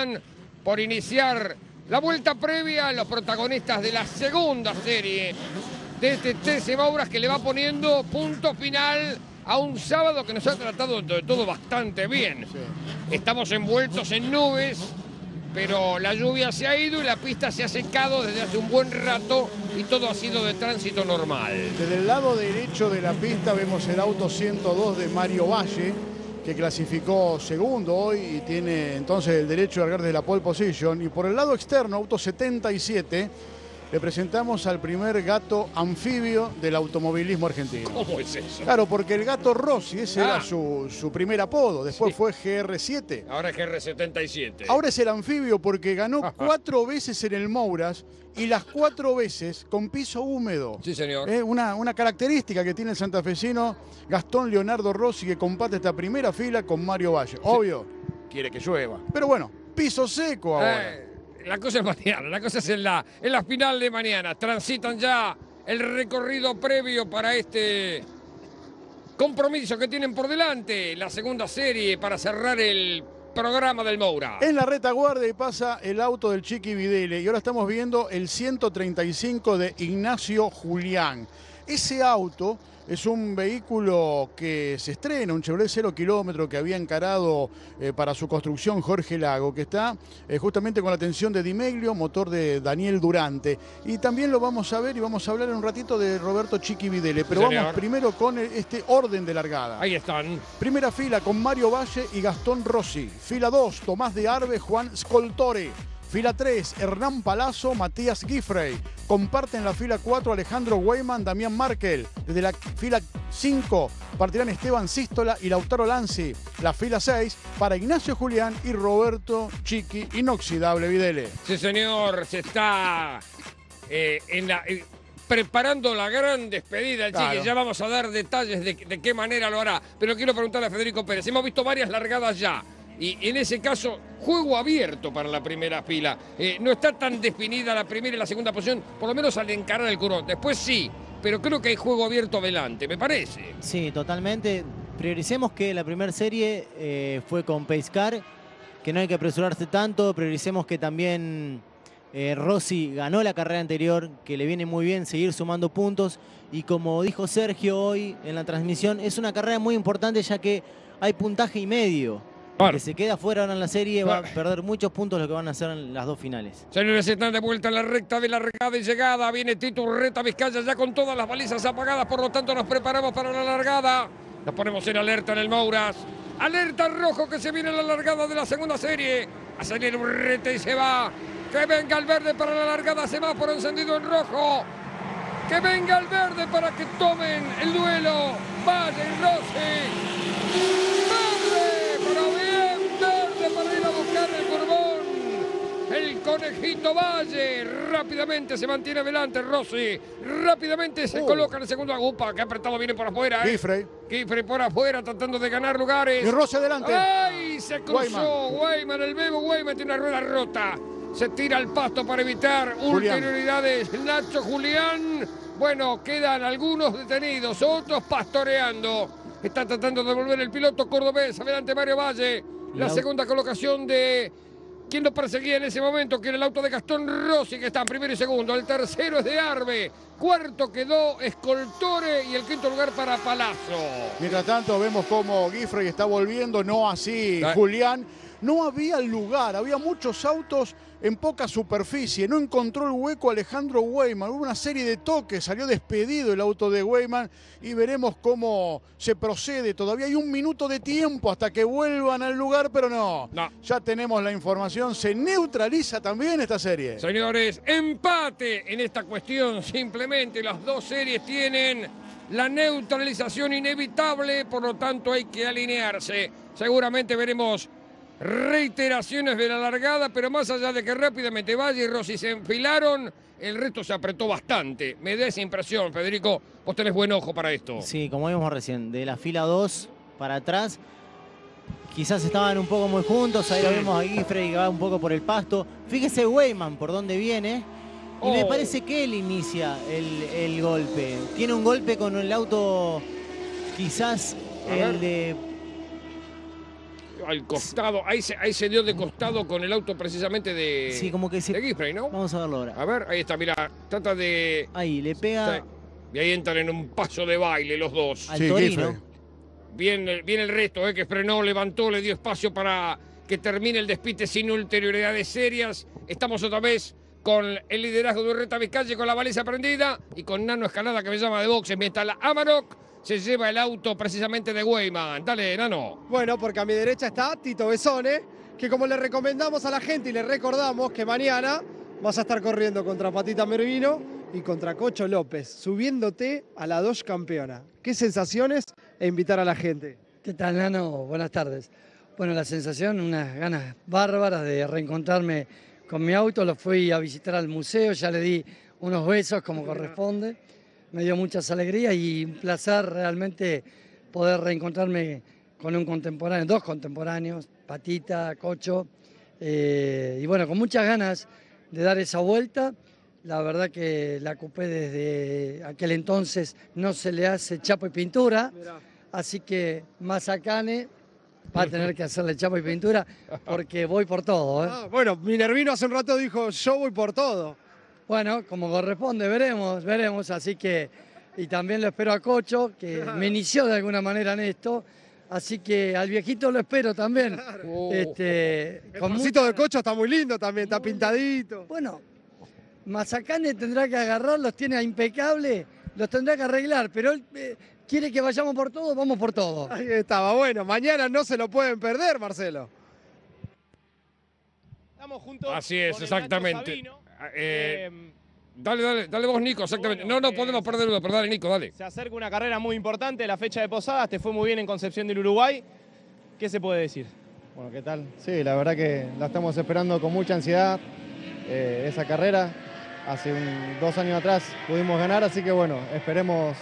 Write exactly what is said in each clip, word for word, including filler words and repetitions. están por iniciar la vuelta previa a los protagonistas de la segunda serie de este T C Mouras, que le va poniendo punto final a un sábado que nos ha tratado de todo bastante bien. Estamos envueltos en nubes, pero la lluvia se ha ido y la pista se ha secado desde hace un buen rato y todo ha sido de tránsito normal. Desde el lado derecho de la pista vemos el auto ciento dos de Mario Valle, que clasificó segundo hoy y tiene entonces el derecho de largar desde la pole position. Y por el lado externo, auto setenta y siete, le presentamos al primer gato anfibio del automovilismo argentino. ¿Cómo es eso? Claro, porque el gato Rossi, ese ah. era su, su primer apodo, después sí. fue G R siete. Ahora es G R setenta y siete. Ahora es el anfibio porque ganó Ajá. cuatro veces en el Mouras y las cuatro veces con piso húmedo. Sí, señor. Es eh, una, una característica que tiene el santafesino Gastón Leonardo Rossi, que comparte esta primera fila con Mario Valle. Obvio. Sí. Quiere que llueva. Pero bueno, piso seco ahora. Eh. La cosa es mañana, la cosa es en la, en la final de mañana. Transitan ya el recorrido previo para este compromiso que tienen por delante. La segunda serie para cerrar el programa del Moura. En la retaguardia y pasa el auto del Chiqui Videle. Y ahora estamos viendo el ciento treinta y cinco de Ignacio Julián. Ese auto es un vehículo que se estrena, un Chevrolet cero kilómetro que había encarado eh, para su construcción Jorge Lago, que está eh, justamente con la atención de Dimeglio, motor de Daniel Durante. Y también lo vamos a ver y vamos a hablar en un ratito de Roberto Chiqui Videle. Pero Señor. vamos primero con el, este orden de largada. Ahí están. Primera fila con Mario Valle y Gastón Rossi. Fila dos, Tomás de Arbe, Juan Scoltore. Fila tres, Hernán Palazzo, Matías Gifrey. Comparten la fila cuatro, Alejandro Weyman, Damián Markel. Desde la fila cinco partirán Esteban Sístola y Lautaro Lanzi. La fila seis para Ignacio Julián y Roberto Chiqui Inoxidable Videle. Sí, señor, se está eh, en la... Eh... preparando la gran despedida, el claro. Chiqui, ya vamos a dar detalles de, de qué manera lo hará. Pero quiero preguntarle a Federico Pérez, hemos visto varias largadas ya, y en ese caso, juego abierto para la primera fila. Eh, no está tan definida la primera y la segunda posición, por lo menos al encarar el curón. Después sí, pero creo que hay juego abierto adelante, me parece. Sí, totalmente. Prioricemos que la primera serie eh, fue con Pacecar, que no hay que apresurarse tanto, prioricemos que también... Eh, Rossi ganó la carrera anterior, que le viene muy bien seguir sumando puntos, y como dijo Sergio hoy en la transmisión, es una carrera muy importante ya que hay puntaje y medio. Claro. Que se queda fuera ahora en la serie, va a perder muchos puntos lo que van a hacer en las dos finales. Señores, están de vuelta en la recta de largada y llegada. Viene Tito Urreta Vizcaya ya con todas las balizas apagadas, por lo tanto nos preparamos para la largada. Nos ponemos en alerta en el Mouras. Alerta rojo que se viene la largada de la segunda serie. A salir Urreta y se va. Que venga el verde para la largada, semáforo encendido en rojo. Que venga el verde para que tomen el duelo. Valle y Rossi. Verde, pero bien verde para ir a buscar el Corbón. El conejito Valle. Rápidamente se mantiene adelante Rossi. Rápidamente se uh. coloca en el segundo agupa. Que apretado viene por afuera. ¿eh? Gifrey. Gifrey por afuera tratando de ganar lugares. Y Rossi adelante. ¡Ay! Se cruzó Weyman. El bebo Weyman tiene una rueda rota. Se tira al pasto para evitar Julián. Ulterioridades. Nacho Julián. Bueno, quedan algunos detenidos, otros pastoreando. Está tratando de volver el piloto cordobés. Adelante Mario Valle. La no. segunda colocación de... ¿Quién lo perseguía en ese momento? Que era el auto de Gastón Rossi, que está en primero y segundo. El tercero es de Arbe. Cuarto quedó Scoltore y el quinto lugar para Palazzo. Mientras tanto vemos cómo Gifrey está volviendo. No así, ¿Eh? Julián. No había lugar, había muchos autos en poca superficie. No encontró el hueco Alejandro Weyman. Hubo una serie de toques, salió despedido el auto de Weyman y veremos cómo se procede. Todavía hay un minuto de tiempo hasta que vuelvan al lugar, pero no. no. Ya tenemos la información. Se neutraliza también esta serie. Señores, empate en esta cuestión. Simplemente las dos series tienen... la neutralización inevitable, por lo tanto hay que alinearse. Seguramente veremos reiteraciones de la largada, pero más allá de que rápidamente Valle y Rossi se enfilaron, el resto se apretó bastante. Me da esa impresión, Federico, vos tenés buen ojo para esto. Sí, como vimos recién, de la fila dos para atrás, quizás estaban un poco muy juntos, ahí sí. lo vemos a Gifrey que va un poco por el pasto. Fíjese Weyman por dónde viene. Y oh. me parece que él inicia el, el golpe. Tiene un golpe con el auto, quizás el de al costado. Ahí se, ahí se dio de costado con el auto precisamente de, sí, como que se... de Gifrey, ¿no? Vamos a verlo ahora. A ver, ahí está, mirá. Trata de... Ahí, le pega... Está... Y ahí entran en un paso de baile los dos. Al sí, Torino. Bien, bien el resto, eh, que frenó, levantó, le dio espacio para que termine el despiste sin ulterioridades serias. Estamos otra vez con el liderazgo de Urreta Vizcaya, con la baliza prendida y con Nano Escalada, que me llama de boxe, mientras la Amarok se lleva el auto precisamente de Weyman. Dale, Nano. Bueno, porque a mi derecha está Tito Besone, que como le recomendamos a la gente y le recordamos que mañana vas a estar corriendo contra Patita Mervino y contra Cocho López, subiéndote a la Dodge campeona. ¿Qué sensaciones? E invitar a la gente. ¿Qué tal, Nano? Buenas tardes. Bueno, la sensación, unas ganas bárbaras de reencontrarme con mi auto. Lo fui a visitar al museo, ya le di unos besos como corresponde. Me dio muchas alegrías y un placer realmente poder reencontrarme con un contemporáneo, dos contemporáneos, Patita, Cocho. Eh, y bueno, con muchas ganas de dar esa vuelta. La verdad que la coupé desde aquel entonces no se le hace chapa y pintura, así que Mazzacane va a tener que hacerle chapa y pintura porque voy por todo, ¿eh? Ah, bueno, Minervino hace un rato dijo, yo voy por todo. Bueno, como corresponde, veremos, veremos, así que... Y también lo espero a Cocho, que me inició de alguna manera en esto, así que al viejito lo espero también. Oh. Este, el bolsito de Cocho está muy lindo también, está pintadito. Bueno... Mazzacane tendrá que agarrar, los tiene impecable, los tendrá que arreglar, pero él eh, quiere que vayamos por todo, vamos por todo. Ahí estaba, bueno, mañana no se lo pueden perder, Marcelo. Estamos juntos. Así es, con exactamente. El Nacho Sabino. Eh, eh, dale, dale, dale vos, Nico, exactamente. Bueno, no, no podemos eh, perder uno, pero dale, Nico, dale. Se acerca una carrera muy importante, la fecha de Posadas, te fue muy bien en Concepción del Uruguay. ¿Qué se puede decir? Bueno, ¿qué tal? Sí, la verdad que la estamos esperando con mucha ansiedad, eh, esa carrera. Hace un, dos años atrás pudimos ganar, así que bueno, esperemos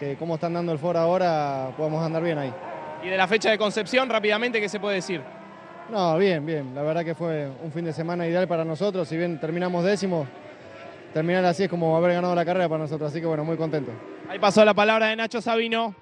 que como están dando el foro ahora podamos andar bien ahí. Y de la fecha de Concepción, rápidamente, ¿qué se puede decir? No, bien, bien. La verdad que fue un fin de semana ideal para nosotros. Si bien terminamos décimo, terminar así es como haber ganado la carrera para nosotros. Así que bueno, muy contento. Ahí pasó la palabra de Nacho Sabino.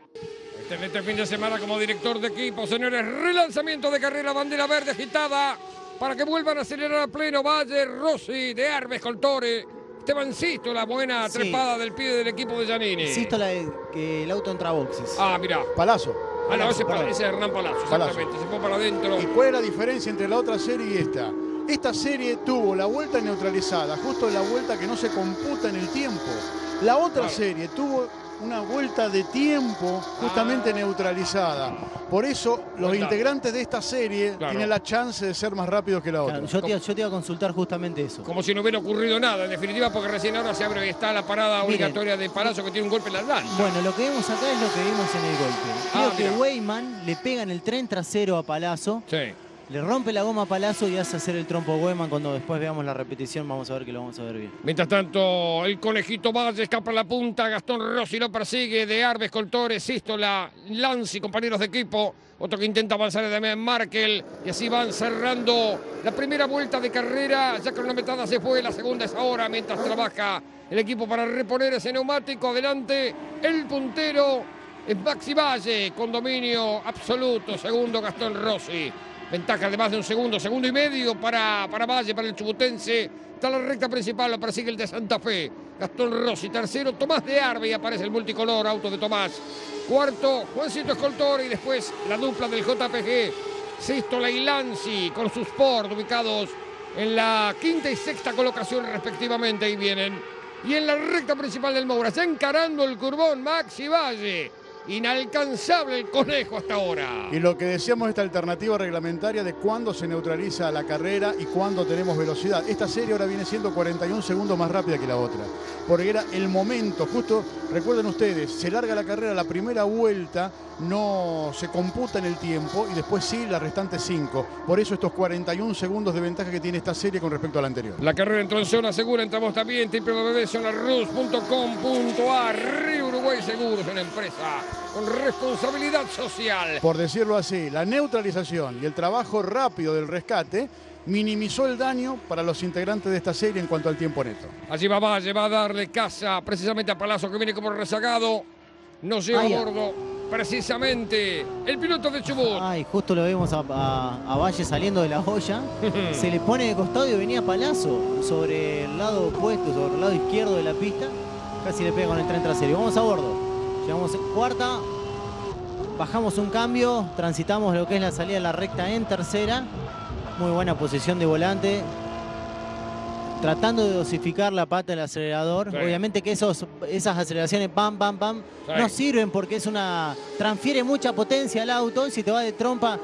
En este fin de semana como director de equipo, señores, relanzamiento de carrera, bandera verde agitada. Para que vuelvan a acelerar a pleno, Valle, Rossi, de Arbe, Scoltore, Esteban Sístola, buena sí. trepada del pie del equipo de Giannini. Sístola, que el auto entra a boxes. Ah, mirá. Palazzo. Ah, Palazzo, no, ese, Palazzo. ese es Hernán Palazzo, exactamente. Palazzo. Se fue para adentro. ¿Y cuál es la diferencia entre la otra serie y esta? Esta serie tuvo la vuelta neutralizada, justo la vuelta que no se computa en el tiempo. La otra claro. serie tuvo una vuelta de tiempo justamente ah. neutralizada. Por eso los Cuéntame. integrantes de esta serie claro. tienen la chance de ser más rápidos que la otra. Claro, yo, te, yo te iba a consultar justamente eso. Como si no hubiera ocurrido nada, en definitiva, porque recién ahora se abre y está la parada Miren, obligatoria de Palazzo, que tiene un golpe en la lanza. Bueno, lo que vemos acá es lo que vimos en el golpe. Creo ah, que mira. Weyman le pega en el tren trasero a Palazzo. Sí. Le rompe la goma a Palazzo y hace hacer el trompo a Weyman. Cuando después veamos la repetición vamos a ver que lo vamos a ver bien. Mientras tanto, el conejito Valle escapa a la punta. Gastón Rossi lo persigue. De Arbe, Scoltore, Sístola, Lanzi, compañeros de equipo. Otro que intenta avanzar es Damián Markel. Y así van cerrando la primera vuelta de carrera. Ya cronometrada se fue. La segunda es ahora mientras trabaja el equipo para reponer ese neumático. Adelante el puntero es Maxi Valle con dominio absoluto. Segundo Gastón Rossi. Ventaja de más de un segundo, segundo y medio para, para Valle, para el chubutense. Está la recta principal, lo persigue el de Santa Fe. Gastón Rossi, tercero, Tomás de Arbe, y aparece el multicolor, auto de Tomás. Cuarto, Juancito Scoltore, y después la dupla del J P G. Sístola y Lanzi con sus Ford, ubicados en la quinta y sexta colocación respectivamente. Ahí vienen. Y en la recta principal del Mouras, ya encarando el curvón, Maxi Valle. Inalcanzable el conejo hasta ahora. Y lo que decíamos, esta alternativa reglamentaria de cuándo se neutraliza la carrera y cuándo tenemos velocidad. Esta serie ahora viene siendo cuarenta y un segundos más rápida que la otra. Porque era el momento, justo, recuerden ustedes, se larga la carrera, la primera vuelta no se computa en el tiempo y después sí, la restante cinco. Por eso estos cuarenta y un segundos de ventaja que tiene esta serie con respecto a la anterior. La carrera entró en zona segura, entramos también en w w w punto zona rus punto com punto a r. Río Uruguay Seguros, una empresa con responsabilidad social. Por decirlo así, la neutralización y el trabajo rápido del rescate minimizó el daño para los integrantes de esta serie en cuanto al tiempo neto. Allí va Valle, va a darle caza precisamente a Palazzo, que viene como rezagado. No llega a bordo. precisamente el piloto de Chubut. Ay, justo lo vemos a, a, a Valle saliendo de la olla. Se le pone de costado y venía Palazzo sobre el lado opuesto, sobre el lado izquierdo de la pista. Casi le pega con el tren trasero. Vamos a bordo. Llegamos en cuarta. Bajamos un cambio. Transitamos lo que es la salida de la recta en tercera. Muy buena posición de volante. Tratando de dosificar la pata del acelerador. Sí. Obviamente que esos, esas aceleraciones bam, bam, bam, sí, no sirven porque es una... transfiere mucha potencia al auto. Si te va de trompa,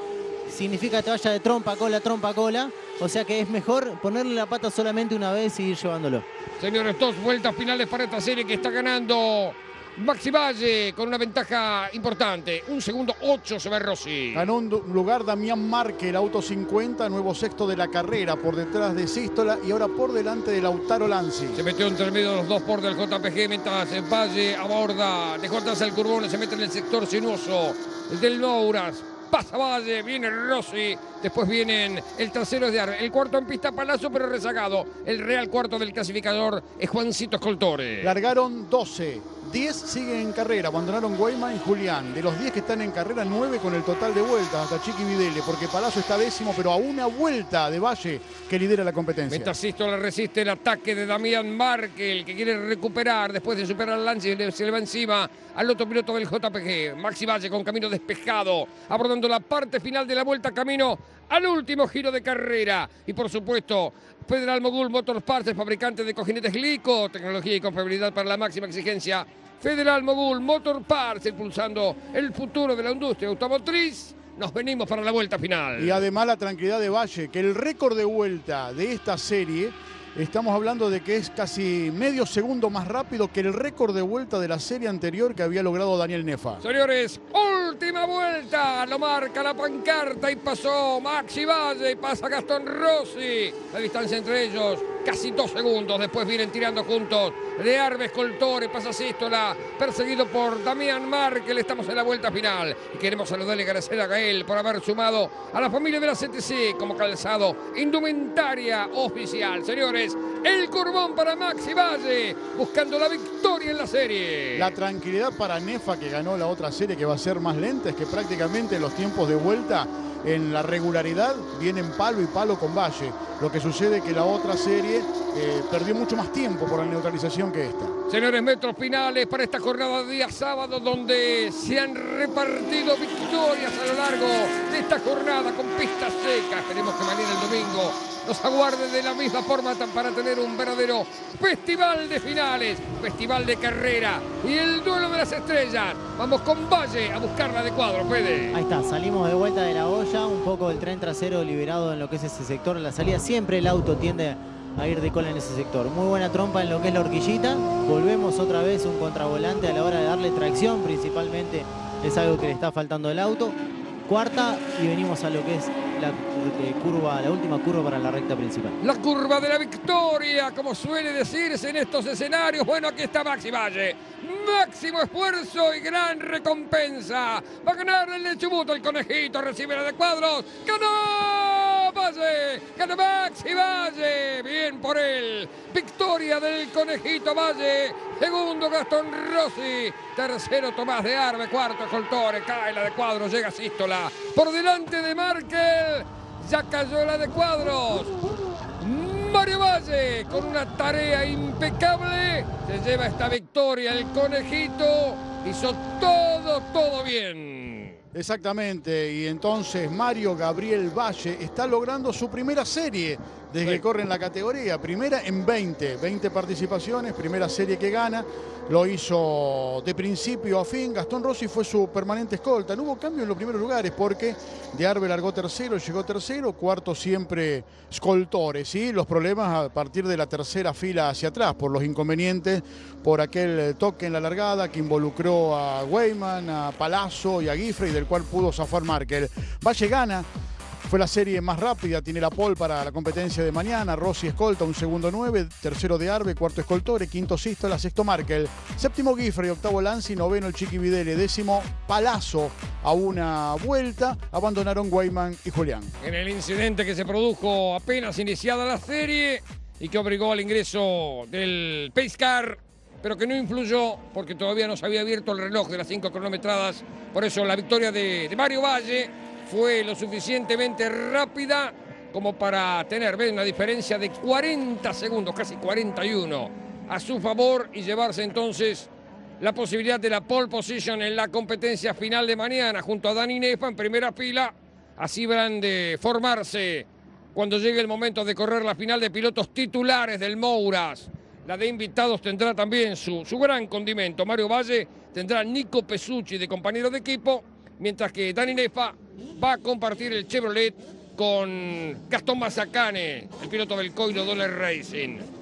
significa que te vaya de trompa, cola, trompa, cola. O sea que es mejor ponerle la pata solamente una vez y ir llevándolo. Señores, dos vueltas finales para esta serie que está ganando Maxi Valle con una ventaja importante. Un segundo, ocho se ve Rossi. Ganó un lugar Damián Márquez, el auto cincuenta, nuevo sexto de la carrera, por detrás de Sístola y ahora por delante de Lautaro Lanzi. Se metió entre medio de los dos por del J P G, mientras en Valle aborda, de cortas al curbón, se mete en el sector sinuoso del Mouras. Pasa Valle, viene Rossi, después vienen el tercero de Arbe, el cuarto en pista Palazzo pero rezagado. El real cuarto del clasificador es Juancito Scoltore. Largaron doce. diez siguen en carrera, abandonaron Weyman y Julián. De los diez que están en carrera, nueve con el total de vueltas hasta Chiqui Videle, porque Palazzo está décimo, pero a una vuelta de Valle, que lidera la competencia. Mientras Sístola resiste el ataque de Damián Markel, que quiere recuperar después de superar al Lanzi, se le va encima al otro piloto del J P G. Maxi Valle con camino despejado, abordando la parte final de la vuelta, camino al último giro de carrera. Y por supuesto, Federal Mogul Motorsports, fabricante de cojinetes Glico, tecnología y confiabilidad para la máxima exigencia. Federal Mogul Motorsports, impulsando el futuro de la industria automotriz. Nos venimos para la vuelta final. Y además la tranquilidad de Valle, que el récord de vuelta de esta serie, estamos hablando de que es casi medio segundo más rápido que el récord de vuelta de la serie anterior que había logrado Daniel Nefa. Señores, última vuelta, lo marca la pancarta y pasó Maxi Valle y pasa Gastón Rossi. La distancia entre ellos, casi dos segundos, después vienen tirando juntos de Arbe, Scoltore, pasa Sístola, perseguido por Damián Markel. Estamos en la vuelta final y queremos saludarle y agradecer a Gael por haber sumado a la familia de la C T C como calzado, indumentaria oficial. Señores, el curbón para Maxi Valle, buscando la victoria en la serie. La tranquilidad para Nefa, que ganó la otra serie, que va a ser más lenta, es que prácticamente los tiempos de vuelta en la regularidad vienen palo y palo con Valle. Lo que sucede es que la otra serie eh, perdió mucho más tiempo por la neutralización que esta. Señores, metros finales para esta jornada de día sábado, donde se han repartido victorias a lo largo de esta jornada con pista seca. Esperemos que mañana el domingo nos aguarde de la misma forma para tener un verdadero festival de finales, festival de carrera y el duelo de las estrellas. Vamos con Valle a buscarla de cuadro, Fede. Ahí está, salimos de vuelta de la olla, un poco el tren trasero liberado en lo que es ese sector, la salida. Siempre el auto tiende a ir de cola en ese sector. Muy buena trompa en lo que es la horquillita. Volvemos otra vez un contravolante a la hora de darle tracción, principalmente es algo que le está faltando al auto. Cuarta y venimos a lo que es la eh, curva, la última curva para la recta principal. La curva de la victoria, como suele decirse en estos escenarios. Bueno, aquí está Maxi Valle. Máximo esfuerzo y gran recompensa. Va a ganar el de Chubut, el conejito, recibe la de cuadros. ¡Ganó Valle! ¡Ganó Maxi Valle! Bien por él. Victoria del conejito Valle. Segundo, Gastón Rossi. Tercero, Tomás de Arbe. Cuarto, Scoltore. Cae la de cuadros. Llega Sístola. Por delante de Markel. Ya cayó la de cuadros. Mario Valle, con una tarea impecable, se lleva esta victoria. El conejito hizo todo, todo bien. Exactamente. Y entonces Mario Gabriel Valle está logrando su primera serie desde que corre en la categoría. Primera en veinte, veinte participaciones, primera serie que gana. Lo hizo de principio a fin. Gastón Rossi fue su permanente escolta. No hubo cambio en los primeros lugares porque de Arbe largó tercero, llegó tercero, cuarto siempre Scoltore, ¿sí? Los problemas a partir de la tercera fila hacia atrás, por los inconvenientes, por aquel toque en la largada que involucró a Weyman, a Palazzo y a Gifrey, del cual pudo zafar Markel. Valle gana. Fue la serie más rápida, tiene la pole para la competencia de mañana. Rossi escolta, un segundo nueve, tercero de Arbe, cuarto Scoltore, quinto Sístola, sexto Markel, séptimo Gifrey, octavo Lanzi, noveno el Chiqui Videle, décimo Palazzo a una vuelta, abandonaron Weyman y Julián. En el incidente que se produjo apenas iniciada la serie y que obligó al ingreso del Pace Car, pero que no influyó porque todavía no se había abierto el reloj de las cinco cronometradas. Por eso la victoria de, de Mario Valle fue lo suficientemente rápida como para tener, ¿ves?, una diferencia de cuarenta segundos, casi cuarenta y uno, a su favor y llevarse entonces la posibilidad de la pole position en la competencia final de mañana junto a Dani Nefa en primera fila. Así habrán de formarse cuando llegue el momento de correr la final de pilotos titulares del Mouras. La de invitados tendrá también su, su gran condimento. Mario Valle tendrá a Nico Pesucci de compañero de equipo, mientras que Dani Nefa va a compartir el Chevrolet con Gastón Mazzacane, el piloto del Coilo Dollar Racing.